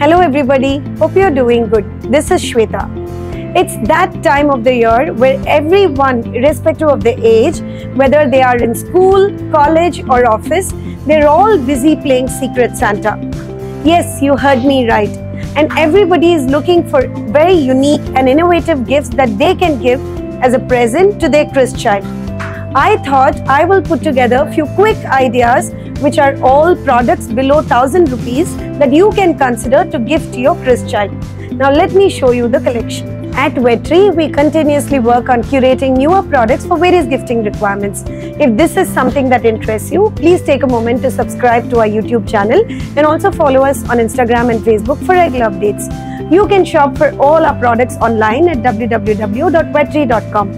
Hello everybody, hope you're doing good. This is Shweta. It's that time of the year where everyone, irrespective of their age, whether they are in school, college or office, they're all busy playing Secret Santa. Yes, you heard me right. And everybody is looking for very unique and innovative gifts that they can give as a present to their Christ child. I thought I will put together a few quick ideas which are all products below 1000 rupees that you can consider to gift to your Christ child. Now let me show you the collection. At Wedtree, we continuously work on curating newer products for various gifting requirements. If this is something that interests you, please take a moment to subscribe to our YouTube channel and also follow us on Instagram and Facebook for regular updates. You can shop for all our products online at www.wedtree.com.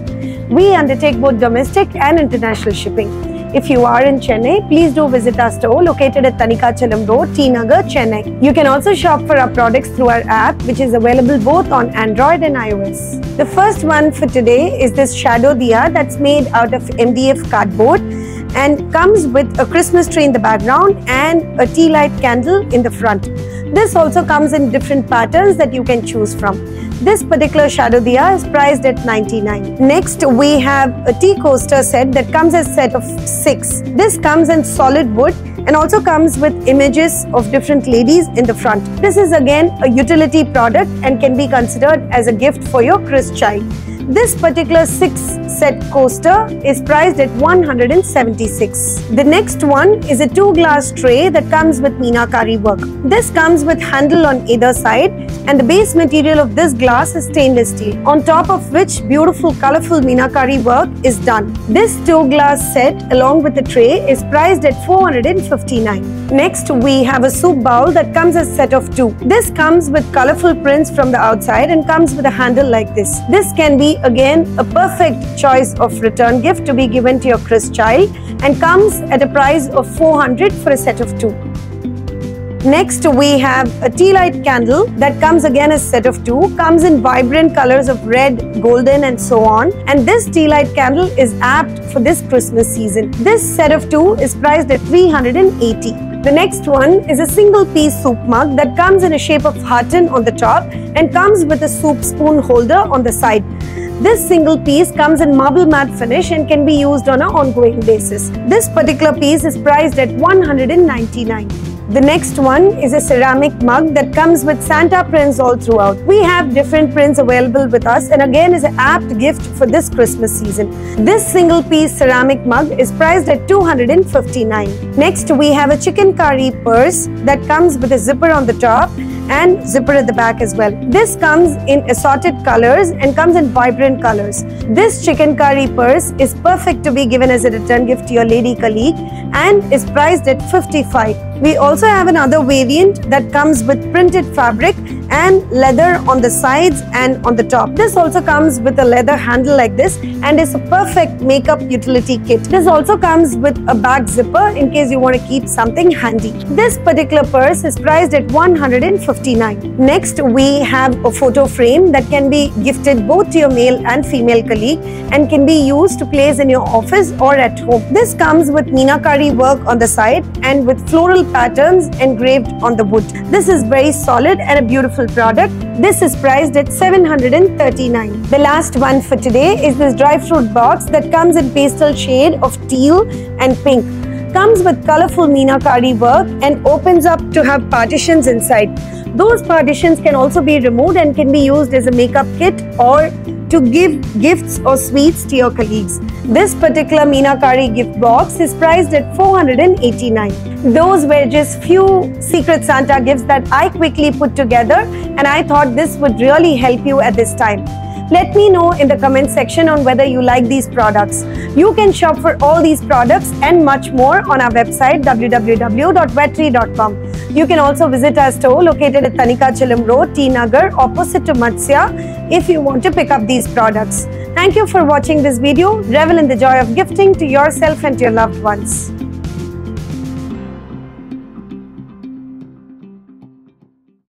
We undertake both domestic and international shipping. If you are in Chennai, please do visit our store located at Thanikachalam Road, T Nagar, Chennai. You can also shop for our products through our app, which is available both on Android and iOS. The first one for today is this shadow diya that's made out of MDF cardboard and comes with a Christmas tree in the background and a tea light candle in the front. This also comes in different patterns that you can choose from. This particular shadow diya is priced at 99. Next, we have a tea coaster set that comes as a set of 6. This comes in solid wood and also comes with images of different ladies in the front. This is again a utility product and can be considered as a gift for your Christ child. This particular 6-set coaster is priced at 176. The next one is a 2-glass tray that comes with Meenakari work. This comes with handle on either side and the base material of this glass is stainless steel, on top of which beautiful colorful Meenakari work is done. This 2-glass set along with the tray is priced at 459. Next, we have a soup bowl that comes as a set of 2. This comes with colorful prints from the outside and comes with a handle like this. This can be again a perfect choice of return gift to be given to your Christ child and comes at a price of 400 for a set of 2. Next, we have a tea light candle that comes again as a set of 2, comes in vibrant colors of red, golden and so on, and this tea light candle is apt for this Christmas season. This set of 2 is priced at 380. The next one is a single piece soup mug that comes in a shape of hearten on the top and comes with a soup spoon holder on the side. This single piece comes in marble matte finish and can be used on an ongoing basis. This particular piece is priced at 199. The next one is a ceramic mug that comes with Santa prints all throughout. We have different prints available with us and again is an apt gift for this Christmas season. This single piece ceramic mug is priced at 259. Next, we have a chikankari purse that comes with a zipper on the top and zipper at the back as well. This comes in assorted colors and comes in vibrant colors. This chikankari purse is perfect to be given as a return gift to your lady colleague and is priced at 55. We also have another variant that comes with printed fabric and leather on the sides and on the top. This also comes with a leather handle like this and is a perfect makeup utility kit. This also comes with a back zipper in case you want to keep something handy. This particular purse is priced at 159. Next, we have a photo frame that can be gifted both to your male and female colleague and can be used to place in your office or at home. This comes with Meenakari work on the side and with floral patterns engraved on the wood. This is very solid and a beautiful product. This is priced at 739. The last one for today is this dry fruit box that comes in pastel shade of teal and pink. Comes with colorful Meenakari work and opens up to have partitions inside. Those partitions can also be removed and can be used as a makeup kit or to give gifts or sweets to your colleagues. This particular Meenakari gift box is priced at 489. Those were just few Secret Santa gifts that I quickly put together and I thought this would really help you at this time. Let me know in the comment section on whether you like these products. You can shop for all these products and much more on our website www.wedtree.com. You can also visit our store located at Thanikachalam Road, T Nagar, opposite to Matsya if you want to pick up these products. Thank you for watching this video. Revel in the joy of gifting to yourself and to your loved ones.